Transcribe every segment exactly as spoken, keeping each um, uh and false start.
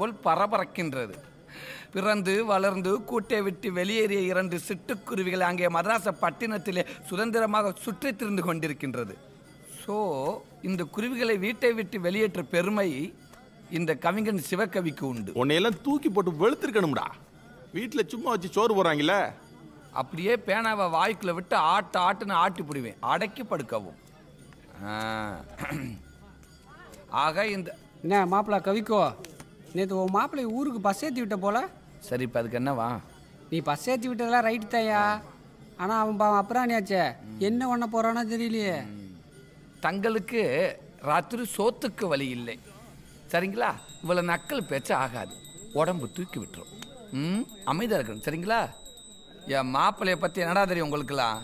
போல் பரபரக்கின்றது. பிறந்து வளர்ந்து கூட்டை விட்டு வெளியேறிய இரண்டு சிட்டுக்குருவிகள் அங்கே மதராச பட்டினத்திலே சுதந்திரமாக சுற்றித் திரிந்து கொண்டிருக்கின்றது. ஸோ இந்த குருவிகளை வீட்டை விட்டு வெளியேற்ற பெருமை இந்த கவிஞன் சிவகவிக்கு உண்டு. உன்னையெல்லாம் தூக்கி போட்டு வெளுத்திருக்கணும்டா. வீட்டில் சும்மா வச்சு சோறு போறாங்கள, அப்படியே பேனாவை வாய்க்குள்ள விட்டு ஆட்டு ஆட்டுன்னு ஆட்டி புடுவேன், அடக்கி படுக்கவும். ஆக இந்த என்ன மாப்பிள்ளா கவிக்கோ, நேற்று உன் மாப்பிள்ளை ஊருக்கு பஸ் ஏற்றி விட்ட போல. சரி, இப்போ அதுக்கு என்னவா? நீ பஸ் ஏற்றி விட்டதெல்லாம் ரைட்டு தாயா, ஆனால் அவன் பாவம் அப்புறானியாச்சே, என்ன பண்ண போகிறானோ தெரியலையே. தங்களுக்கு ராத்திரி சோத்துக்கு வழி இல்லை, சரிங்களா? இவ்வளோ நக்கல் பேச்ச ஆகாது, உடம்பு தூக்கி விட்டுரும். ம், அமைதியாக இருக்கணும், சரிங்களா? என் மாப்பிள்ளையை பற்றி என்னடா தெரியும் உங்களுக்குலாம்?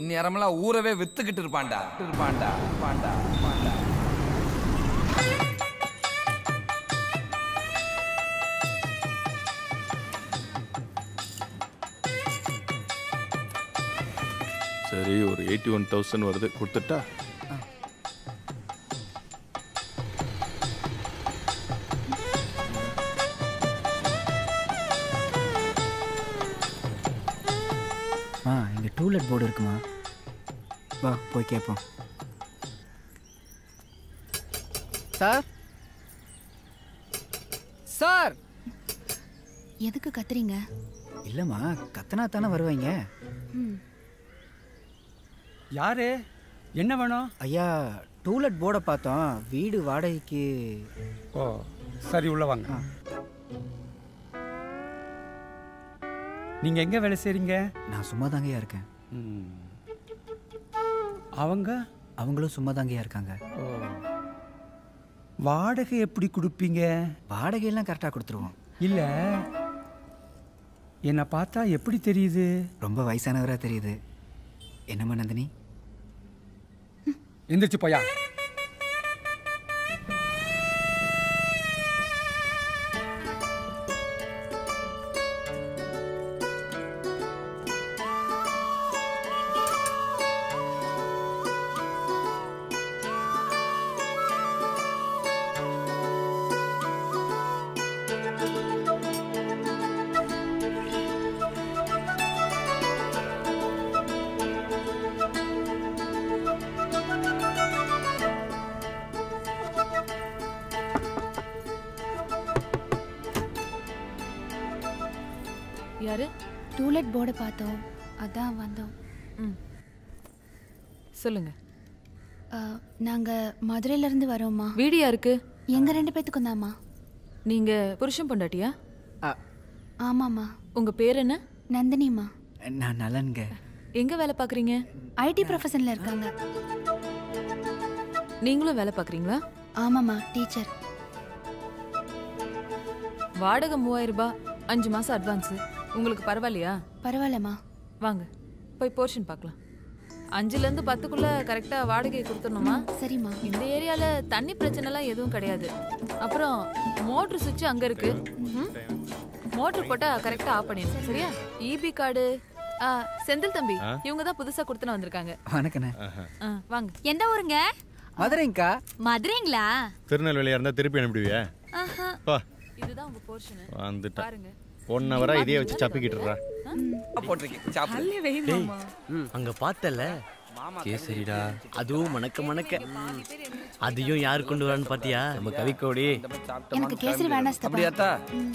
இந்நேரமெல்லாம் ஊரவே விற்றுக்கிட்டு இருப்பான்டா இருப்பான்டா இருப்பான்டா இருப்பான்டா சரி, ஒரு எயிட்டி ஒன் தௌசண்ட் வருது, கொடுத்துட்டா? ஆ, இங்கே டூலெட் போர்டு இருக்குமா? வா போய் கேட்போம். சார் சார் எதுக்கு கத்துறீங்க? இல்லைம்மா, கத்தனா தானே வருவாங்க. ம், யாரு என்ன வேணும்? ஐயா டூலெட் போர்டை பார்த்தோம், வீடு வாடகைக்கு. ஓ சரி, உள்ள வாங்க. நீங்க எங்க வேலை செய்றீங்க? நான் சும்மா தாங்கயா இருக்கேன். அவங்க அவங்களும் சும்மா தாங்கயா இருக்காங்க. வாடகை எப்படி கொடுப்பீங்க? வாடகையெல்லாம் கரெக்டாக கொடுத்துருவோம். இல்லை, என்னை பார்த்தா எப்படி தெரியுது? ரொம்ப வயசானவராக தெரியுது. என்னம்மா நந்தினி, எந்திரிச்சு போயா. யாரு? டூலெட் போர்டை பார்த்தோம், அதான் வந்தோம். ம், சொல்லுங்க. நாங்கள் மதுரையிலேருந்து வரோம்மா. வீடு யாருக்கு? எங்கள் ரெண்டு பேர்த்துக்கும் தான்மா. நீங்கள் புருஷன் பொண்டாட்டியா? ஆமாம்மா. உங்கள் பேர் என்ன? நந்தினிம்மா. நான் நலன்ங்க. எங்கே வேலை பார்க்குறீங்க? ஐடி ப்ரொஃபஷனில் இருக்காங்க. நீங்களும் வேலை பார்க்குறீங்களா? ஆமாம்மா, டீச்சர். வாடகை மூவாயிரரூபா, அஞ்சு மாதம் அட்வான்ஸு. உங்களுக்கு பரவாயில்லையா? பரவாயில்லம்மா. வாங்க போய் போர்ஷன் பார்க்கலாம். அஞ்சுலேருந்து பத்துக்குள்ளே கரெக்டாக வாடகையை கொடுத்துடணுமா? சரிம்மா. இந்த ஏரியாவில் தண்ணி பிரச்சனைலாம் எதுவும் கிடையாது. அப்புறம் மோட்ரு சுவிட்சு அங்கே இருக்குது, மோட்ரு போட்டால் கரெக்டாக ஆஃப் பண்ணிடுங்க, சரியா? EB card. செந்தில் தம்பி, இவங்க தான் புதுசாக கொடுத்துன்னு வந்திருக்காங்க. வணக்கண்ணே. ஆ வாங்க. எந்த ஊருங்க? மதுரைங்கா. மதுரைங்களா? திருநெல்வேலியாக இருந்தால் திருப்பி அனுப்பிடுவியா? இதுதான் உங்கள் போர்ஷனு. வந்துட்டா பாருங்க. ஒன் ஹவரா இதே வச்சு சப்பிக்கிட்டுறா போட்டிருக்கேன். அங்க பார்த்தல கேசரிடா, அதுவும் மணக்க மணக்க. அதையும் யார் கொண்டு வரான்னு பாத்தியா? நம்ம கவிக்கோடி. எனக்கு கேசரி வேணாம். அப்படியாத்தா?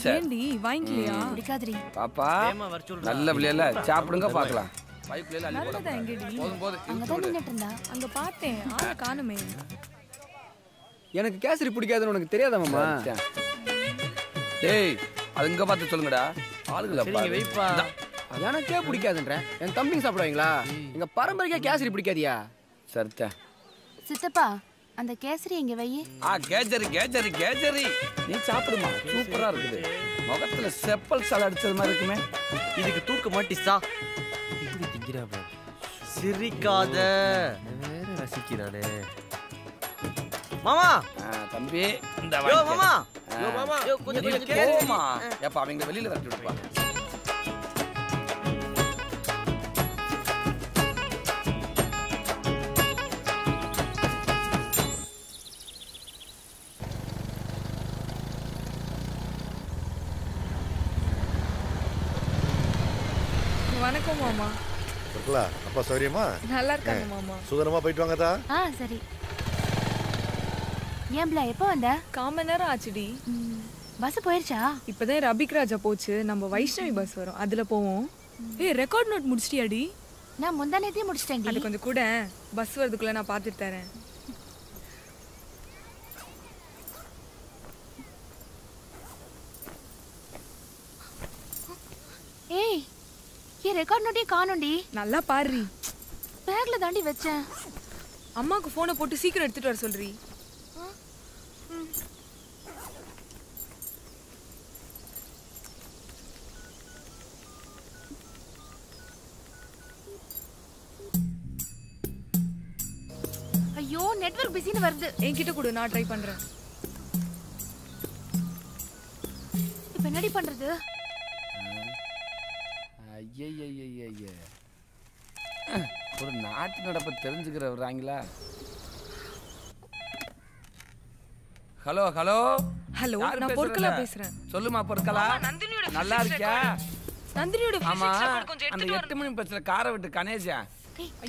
சரி வாங்கிக்கலையா? பிடிக்காதடி பாப்பா. நல்ல பிள்ளைல சாப்பிடுங்க, பாக்கலாம். நல்லதா எங்கடி? அங்கதான் நின்னுட்டு இருந்தா, அங்க பார்த்தேன், ஆளை காணுமே. எனக்கு கேசரி பிடிக்காதுன்னு உனக்கு தெரியாதாம்மா? டேய், அதுங்க பார்த்து சொல்லுங்கடா. ஆளுங்களா? எனக்கே பிடிக்காதுன்ற என் தம்பிங்க சாப்பிடுவாங்களா? எங்க பரம்பரைக்கா கேசரி பிடிக்காதியா? சரித்தா. சித்தப்பா, அந்த கேசரி எங்க வை? ஆ, கேசரி கேசரி கேசரி நீ சாப்பிடுமா, சூப்பரா இருக்குது. முகத்துல செப்பல் சால் அடிச்சது மாதிரி இருக்குமே. இதுக்கு தூக்க மாட்டிச்சா? இப்படி திங்கிறாப்பா. சிரிக்காத, வேற ரசிக்கிறானே. மாமா. தம்பி இந்த வாங்க. யோ மாமா, யோ மாமா, யோ கொஞ்சம் கொஞ்சம் கேளுமா. ஏப்பா அவங்கள வெளியில வரட்டு விடுப்பா. வணக்கம் மாமா. இருக்கலா அப்பா சௌரியமா? நல்லா இருக்காங்க மாமா. சுகரமா போயிட்டு வாங்கடா. ஆ சரி. ஏம்ப்ளா எப்போ வந்தா? காமனரா ஆச்சுடி. பஸ் போயிருச்சா? இப்போதான் ரபிக்ராஜா போச்சு. நம்ம வைஷ்ணவி பஸ் வரும். அதுல போவோம். ஏய் ரெக்கார்ட் நோட் முடிச்சிட்டியாடி? நான் முந்தானேதே முடிச்சிட்டேன். அது கொஞ்சம் கூட பஸ் வரதுக்குள்ள நான் பாத்துட்டு தரேன். ஏய் இந்த ரெக்கார்ட் நோட்டே காணோம்டி. நல்லா பாருடி. பேக்ல தாண்டி வச்சேன். அம்மாக்கு போனை போட்டு சீக்கிரம் எடுத்துட்டு வர சொல்றீ. ஐயோ நெட்வொர்க் பிஸின்னு வருது. என்கிட்ட கொடு நான் ட்ரை பண்றேன். இப்போ என்னடி பண்றது? ஐயய்யய்யய்யே ஒரு நாட்டு நடப்பை தெரிஞ்சுக்கிறவராங்களா? ஹலோ ஹலோ ஹலோ நான் பொற்கலா பேசுறேன். சொல்லுமா பொற்கலா, நல்லா இருக்கியா? நந்தினியோட ஆமா அந்த எட்டு மணி பஸ்ல காரை விட்டு கணேஷா.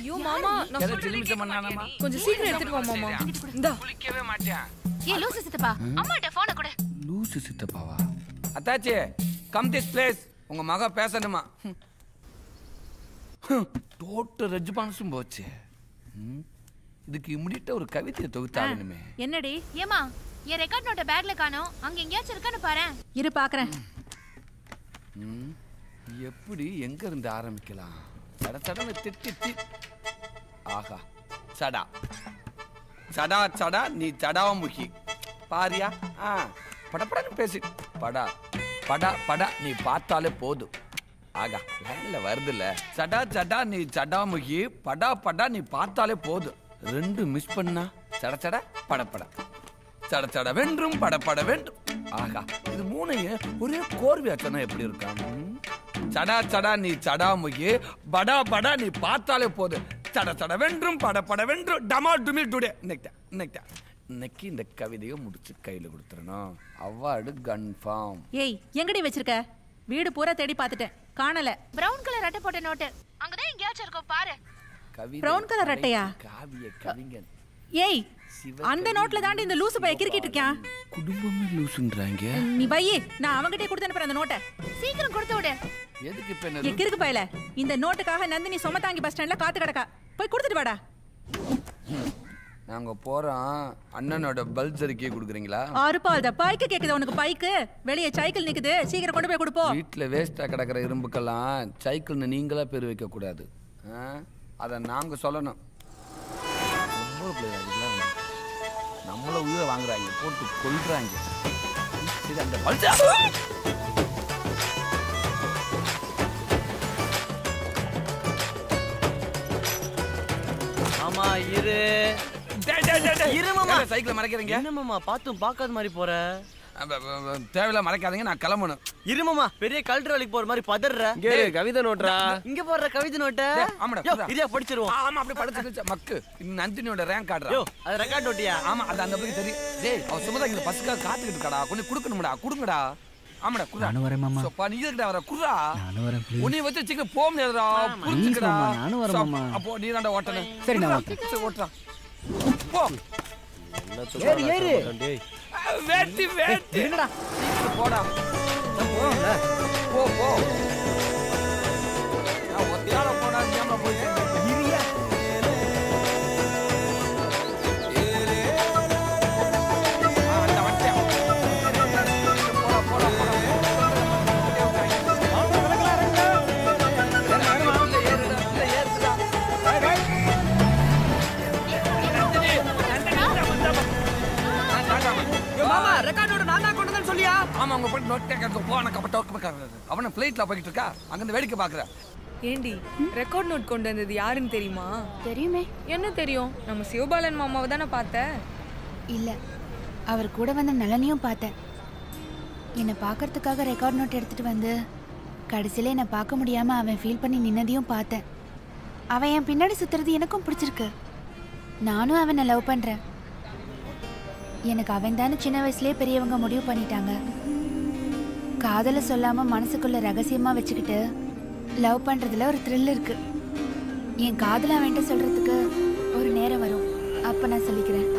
ஐயோ மாமா நான் கொஞ்சம் சீக்கிரம் எடுத்துட்டு வா மாமா. இந்தா குளிக்கவே மாட்டேன். ஏ லூசு சித்தப்பா, அம்மாட்ட போனை கொடு. லூசு சித்தப்பாவா? அத்தாச்சி கம் திஸ் பிளேஸ். உங்க மக பேசணுமா? டோட்டல் ரெஜிபான்ஸும் போச்சு. இதுக்கு இம்மிடியேட்டா ஒரு கவிதையை தொகுத்தாகணுமே. என்னடி ஏமா என் ரெக்கார்ட் நோட்டை பேக்ல காணோம். அங்க எங்கேயாச்சும் இருக்கான்னு பாரு. இரு பாக்குறேன். எப்படி எங்க இருந்து ஆரம்பிக்கலாம்? சட சடனை திட்டி ஆகா சடா சடா சடா நீ சடாவ முக்கி பாரியா. ஆ படப்படன்னு பேசி படா படா படா நீ பார்த்தாலே போதும். ஆகா லைன்ல வருதுல்ல. சடா சடா நீ சடாமுகி படா படா நீ பார்த்தாலே போதும். ரெண்டு மிஸ் பண்ணா சட சட படப்பட சட சட வென்றும் படப்பட வென்றும். ஆகா இது மூணையும் ஒரே கோர்வையா சொன்னா எப்படி இருக்காங்க? சடா சடா நீ சடாமுகி படா படா நீ பார்த்தாலே போதும். சட சட வென்றும் படப்பட வென்றும் டமா டுமி டுடே. இன்னைக்கிட்டா இன்னைக்கிட்டா இன்னைக்கு இந்த கவிதையை முடிச்சு கையில கொடுத்துறணும். Award confirm. ஏய் எங்கடி வச்சிருக்க? வீடு பூரா தேடி பார்த்துட்டேன், காணல. பிரவுன் கலர் அட்டை போட்ட நோட்டு அங்க தான் எங்கயாச்சும் இருக்கோ பாரு. கவி பிரவுன் கலர் அட்டையா? காவிய கவிஞன். ஏய் அந்த நோட்ல தாண்டி இந்த லூசு பைய கிறுக்கிட்டு இருக்கான். குடும்பமே லூசுன்றாங்க. நீ பையே நான் அவங்கட்டே கொடுத்து அனுப்புற அந்த நோட்டை. சீக்கிரம் கொடுத்து விடு. எதுக்கு இப்ப என்ன ஏ கிறுக்கு பையல? இந்த நோட்டுக்காக நந்தினி சொமதாங்கி பஸ் ஸ்டாண்ட்ல காத்து கிடக்கா. போய் கொடுத்துட்டு வாடா. நாங்க போறோம். அண்ணனோட பல்சரிக்கே குடுக்குறீங்களா? ஆறுபால்டா பைக்கு கேக்குது உனக்கு? பைக்கு வெளியே சைக்கிள் நிக்குது, சீக்கிரம் கொண்டு போய் கொடுப்போ. வீட்ல வேஸ்டா கிடக்குற இரும்புக்கெல்லாம் சைக்கிள்னு நீங்களா பேர் வைக்க கூடாது. அத நாங்க சொல்லணும். நம்மள உயிரை வாங்குறாங்க, போட்டு கொல்றாங்க. இது அந்த பல்சர். ஆமா இரு சைக்கிள் மறைக்கிறீங்க. என்னமாமா பார்த்தும் பார்க்காத மாதிரி போற? தேவையில்ல மறைக்காதீங்க, நான் கிளம்பணும். இருமாமா பெரிய கல்ட்ரு வேலைக்கு போற மாதிரி பதற. கவிதை நோட்டா இங்க போடுற? கவிதை நோட்டா இதா படிச்சிருவோம். ஆமா அப்படி படிச்சு மக்கு நந்தினியோட ரேங்க் ஆடுறா. அது ரெக்கார்ட் நோட்டியா? ஆமா அது அந்த பக்கம் தெரியும். டேய் அவ சும்மா இங்க பஸ்க்காக காத்துக்கிட்டு இருக்கடா, கொஞ்சம் குடுக்கணும்டா. குடுங்கடா. ஆமாடா குறா. நானு வரேன் மாமா. சோப்பா நீ இருக்கடா வர குறா. நானு வரேன் ப்ளீஸ். உன்னை வச்சு சிக்க போம் நேரா புடிச்சுடா. நானு வரேன் மாமா. அப்போ நீ தான்டா ஓட்டணும். சரி நான் வரேன். சரி ஓட்டடா. போ. ஏறு ஏறு. வெட்டி வெட்டி. என்னடா? நீ போடா. போ. போ போ. நான் ஒத்தியால போடா நியாம போய். ஆமா உங்க போய் நோட் டேக்கர் போவான கப்பட்ட ஒர்க் பண்றது. அவன ஃளைட்ல போயிட்டு இருக்கா, அங்க இருந்து வேடிக்கை பார்க்கற. ஏண்டி ரெக்கார்ட் நோட் கொண்டு வந்தது யாருன்னு தெரியுமா? தெரியுமே. என்ன தெரியும்? நம்ம சிவபாலன் மாமாவை தான பார்த்த? இல்ல அவர் கூட வந்த நலனியும் பார்த்தேன். என்ன பார்க்கிறதுக்காக ரெக்கார்ட் நோட் எடுத்துட்டு வந்து கடைசில என்ன பார்க்க முடியாம அவன் ஃபீல் பண்ணி நின்னதையும் பார்த்தேன். அவன் என் பின்னாடி சுத்துறது எனக்கும் பிடிச்சிருக்கு. நானும் அவனை லவ் பண்றேன். எனக்கு அவன் தானே சின்ன வயசுலேயே பெரியவங்க முடிவு பண்ணிட்டாங்க. காதலை சொல்லாமல் மனசுக்குள்ளே ரகசியமாக வச்சுக்கிட்டு லவ் பண்றதுல ஒரு thrill இருக்கு. என் காதல அவன்கிட்ட சொல்றதுக்கு ஒரு நேரம் வரும். அப்ப நான் சொல்லிக்கிறேன்.